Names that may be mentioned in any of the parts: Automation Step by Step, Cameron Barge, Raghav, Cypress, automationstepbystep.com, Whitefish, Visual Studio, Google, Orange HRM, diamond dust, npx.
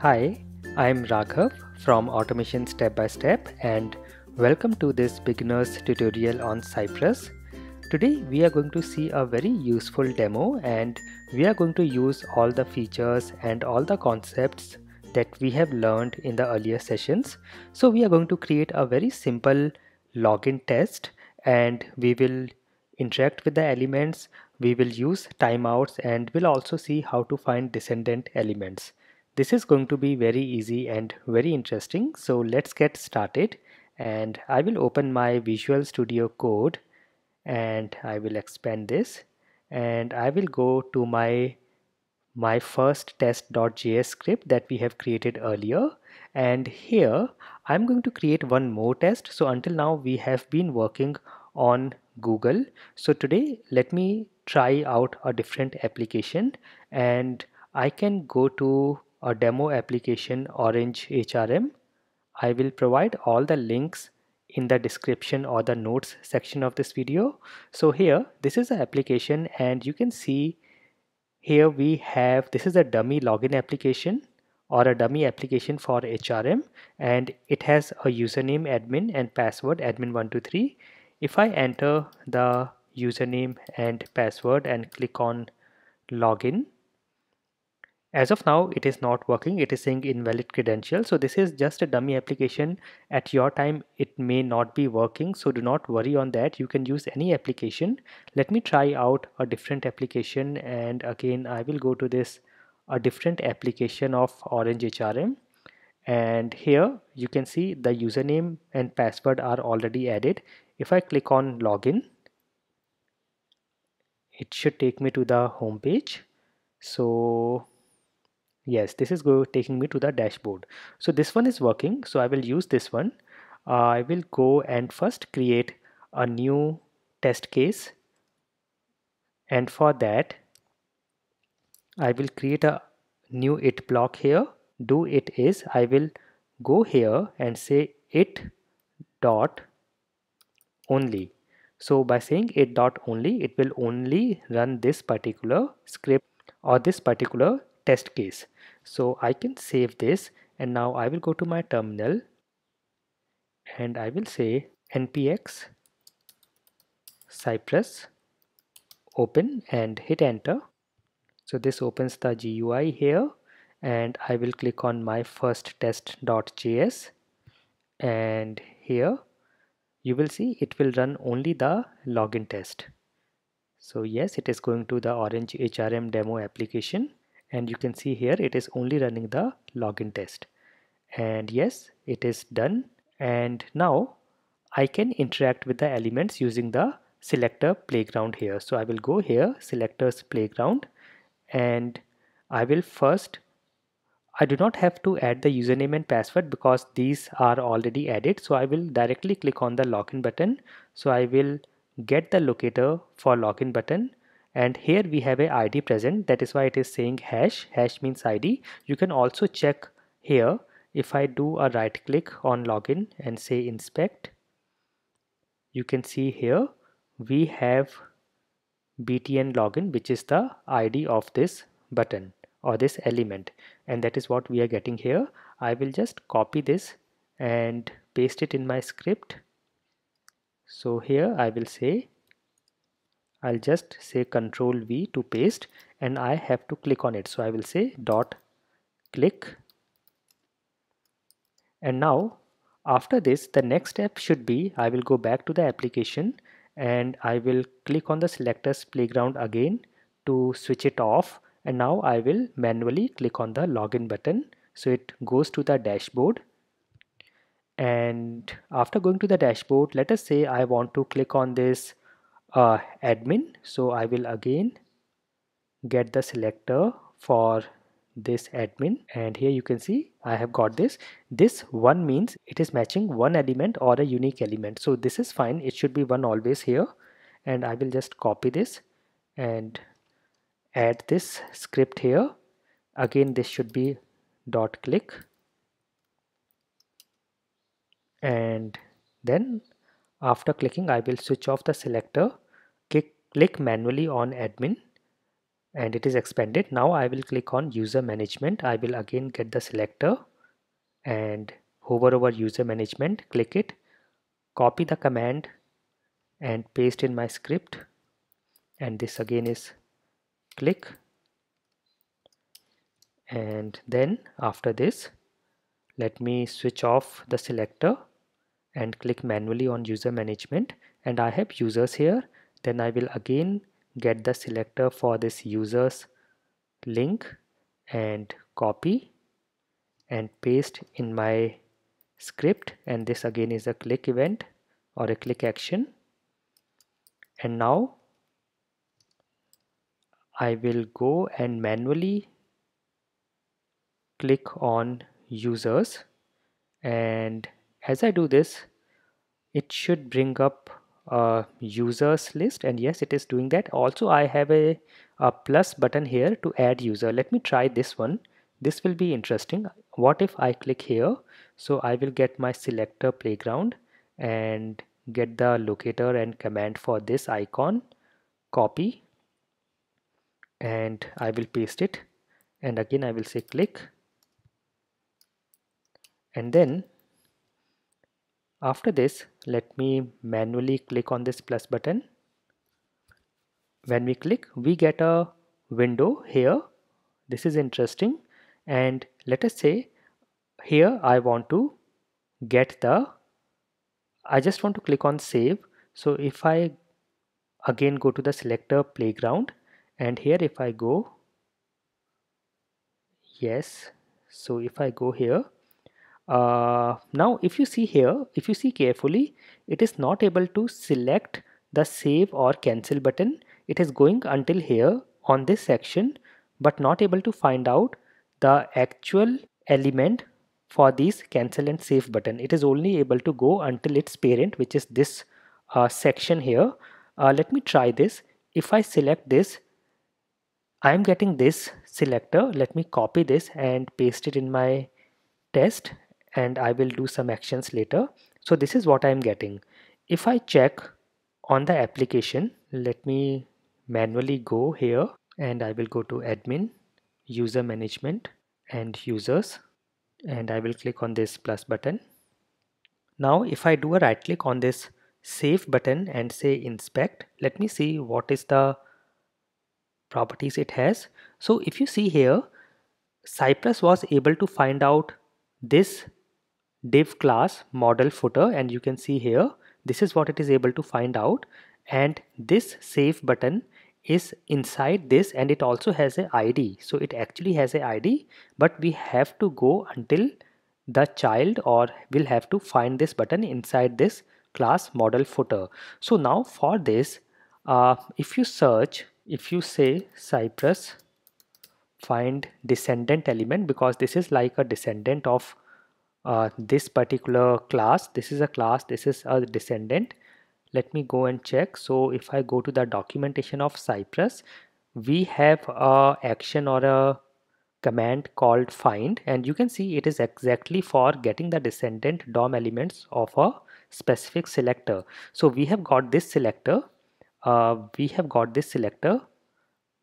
Hi, I'm Raghav from Automation Step by Step and welcome to this beginner's tutorial on Cypress. Today we are going to see a very useful demo and we are going to use all the features and all the concepts that we have learned in the earlier sessions. So we are going to create a very simple login test and we will interact with the elements, we will use timeouts and we'll also see how to find descendant elements. This is going to be very easy and very interesting, so let's get started. And I will open my Visual Studio code and I will expand this and I will go to my first test.js script that we have created earlier, and here I'm going to create one more test. So until now we have been working on Google, so today let me try out a different application and I can go to a demo application, Orange HRM. I will provide all the links in the description or the notes section of this video. So here, this is the application and you can see here we have, this is a dummy login application or a dummy application for HRM, and it has a username admin and password admin123. If I enter the username and password and click on login, as of now, it is not working. It is saying invalid credential. So this is just a dummy application. At your time, it may not be working. So do not worry on that. You can use any application. Let me try out a different application. And again, I will go to this, a different application of Orange HRM. And here you can see the username and password are already added. If I click on login, it should take me to the home page. So yes, this is taking me to the dashboard. So this one is working. So I will use this one. I will go and first create a new test case. And for that, I will create a new it block here. Do it is, I will go here and say it dot only. So by saying it dot only, it will only run this particular script or this particular test case. So I can save this and now I will go to my terminal and I will say npx Cypress open and hit enter. So this opens the GUI here and I will click on my first test.js and here you will see it will run only the login test. So yes, it is going to the Orange HRM demo application. And you can see here it is only running the login test. And yes, it is done. And now I can interact with the elements using the selector playground here. So I will go here, selectors playground, and I will first, I do not have to add the username and password because these are already added. So I will directly click on the login button. So I will get the locator for login button. And here we have a ID present, that is why it is saying hash. Hash means ID. You can also check here. If I do a right click on login and say inspect, you can see here we have BTN login, which is the ID of this button or this element, and that is what we are getting here. I will just copy this and paste it in my script. So here I will say, I'll just say Control V to paste and I have to click on it. So I will say dot click. And now after this, the next step should be, I will go back to the application and I will click on the selectors playground again to switch it off. And now I will manually click on the login button. So it goes to the dashboard. And after going to the dashboard, let us say I want to click on this admin. So I will again get the selector for this admin and here you can see I have got this. This one means it is matching one element or a unique element. So this is fine. It should be one always here, and I will just copy this and add this script here. Again, this should be dot click, and then after clicking, I will switch off the selector, click manually on admin and it is expanded. Now I will click on user management. I will again get the selector and hover over user management, click it, copy the command and paste in my script, and this again is click, and then after this let me switch off the selector and click manually on user management, and I have users here. Then I will again get the selector for this users link and copy and paste in my script, and this again is a click event or a click action. And now I will go and manually click on users, and as I do this it should bring up a users list, and yes, it is doing that. Also I have a plus button here to add user. Let me try this one. This will be interesting. What if I click here? So I will get my selector playground and get the locator and command for this icon, copy, and I will paste it, and again I will say click, and then after this let me manually click on this plus button. When we click we get a window here. This is interesting, and let us say here I want to get the, I just want to click on save. So if I again go to the selector playground, and here if I go, yes, so if I go here, now if you see here, if you see carefully, it is not able to select the save or cancel button. It is going until here on this section but not able to find out the actual element for these cancel and save button. It is only able to go until its parent, which is this section here. Let me try this. If I select this, I am getting this selector. Let me copy this and paste it in my test, and I will do some actions later. So this is what I am getting. If I check on the application, let me manually go here and I will go to admin, user management and users, and I will click on this plus button. Now if I do a right click on this save button and say inspect, let me see what is the properties it has. So if you see here, Cypress was able to find out this div class model footer, and you can see here this is what it is able to find out, and this save button is inside this, and it also has an ID. So it actually has an ID, but we have to go until the child, or we'll have to find this button inside this class model footer. So now for this, if you search, if you say Cypress find descendant element, because this is like a descendant of this particular class. This is a class, this is a descendant. Let me go and check. So if I go to the documentation of Cypress, we have a action or a command called find, and you can see it is exactly for getting the descendant DOM elements of a specific selector. So we have got this selector,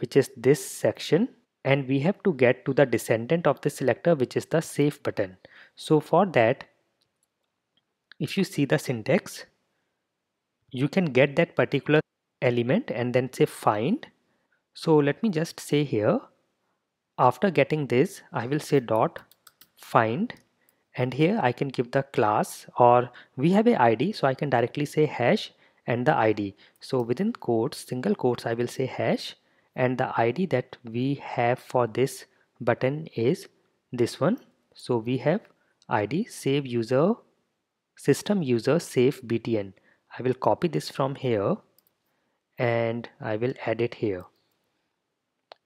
which is this section, and we have to get to the descendant of the selector, which is the save button. So for that, if you see the syntax, you can get that particular element and then say find. So let me just say here, after getting this I will say dot find, and here I can give the class, or we have a ID, so I can directly say hash and the ID. So within quotes, single quotes, I will say hash, and the ID that we have for this button is this one. So we have ID save user system user save btn. I will copy this from here and I will add it here,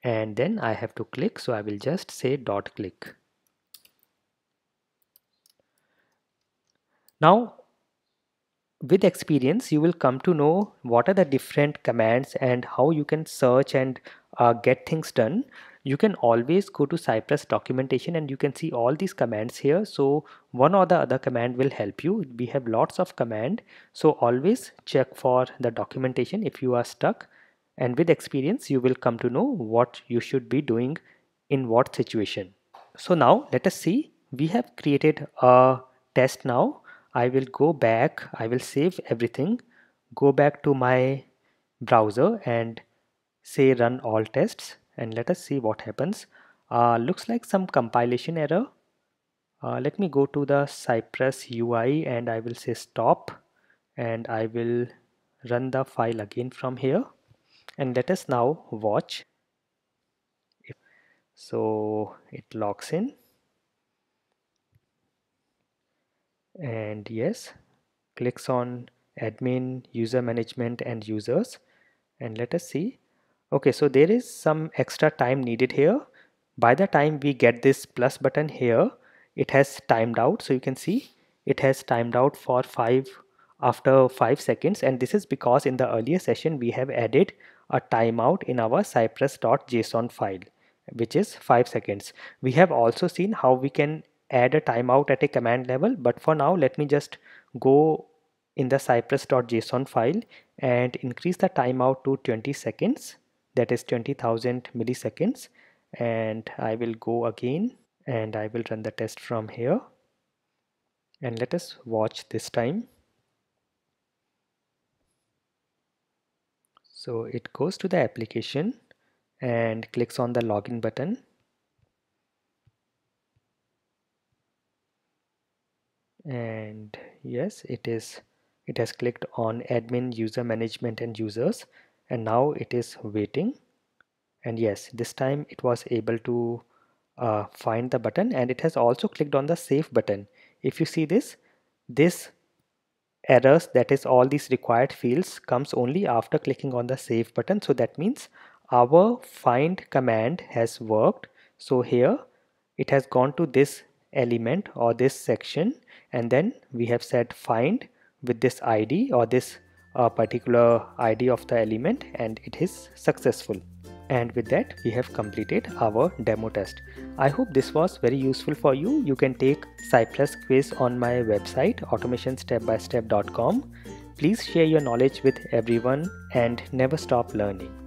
and then I have to click. So I will just say dot click. Now with experience you will come to know what are the different commands and how you can search and get things done. You can always go to Cypress documentation and you can see all these commands here. So one or the other command will help you. We have lots of command, so always check for the documentation if you are stuck, and with experience you will come to know what you should be doing in what situation. So now let us see, we have created a test. Now I will go back, I will save everything, go back to my browser and say run all tests, and let us see what happens. Looks like some compilation error. Let me go to the Cypress UI and I will say stop, and I will run the file again from here, and let us now watch. So it logs in, and yes, clicks on admin, user management and users, and let us see. Okay, so there is some extra time needed here. By the time we get this plus button here, it has timed out. So you can see it has timed out for 5 after 5 seconds, and this is because in the earlier session we have added a timeout in our cypress.json file, which is 5 seconds. We have also seen how we can add a timeout at a command level, but for now let me just go in the cypress.json file and increase the timeout to 20 seconds, that is 20,000 milliseconds, and I will go again and I will run the test from here, and let us watch this time. So it goes to the application and clicks on the login button, and yes, it has clicked on admin, user management and users, and now it is waiting. And yes, this time it was able to find the button, and it has also clicked on the save button. If you see this errors, that is all these required fields, comes only after clicking on the save button. So that means our find command has worked. So here it has gone to this element or this section, and then we have said find with this ID or this particular ID of the element, and it is successful. And with that, we have completed our demo test. I hope this was very useful for you. You can take Cypress quiz on my website automationstepbystep.com. Please share your knowledge with everyone and never stop learning.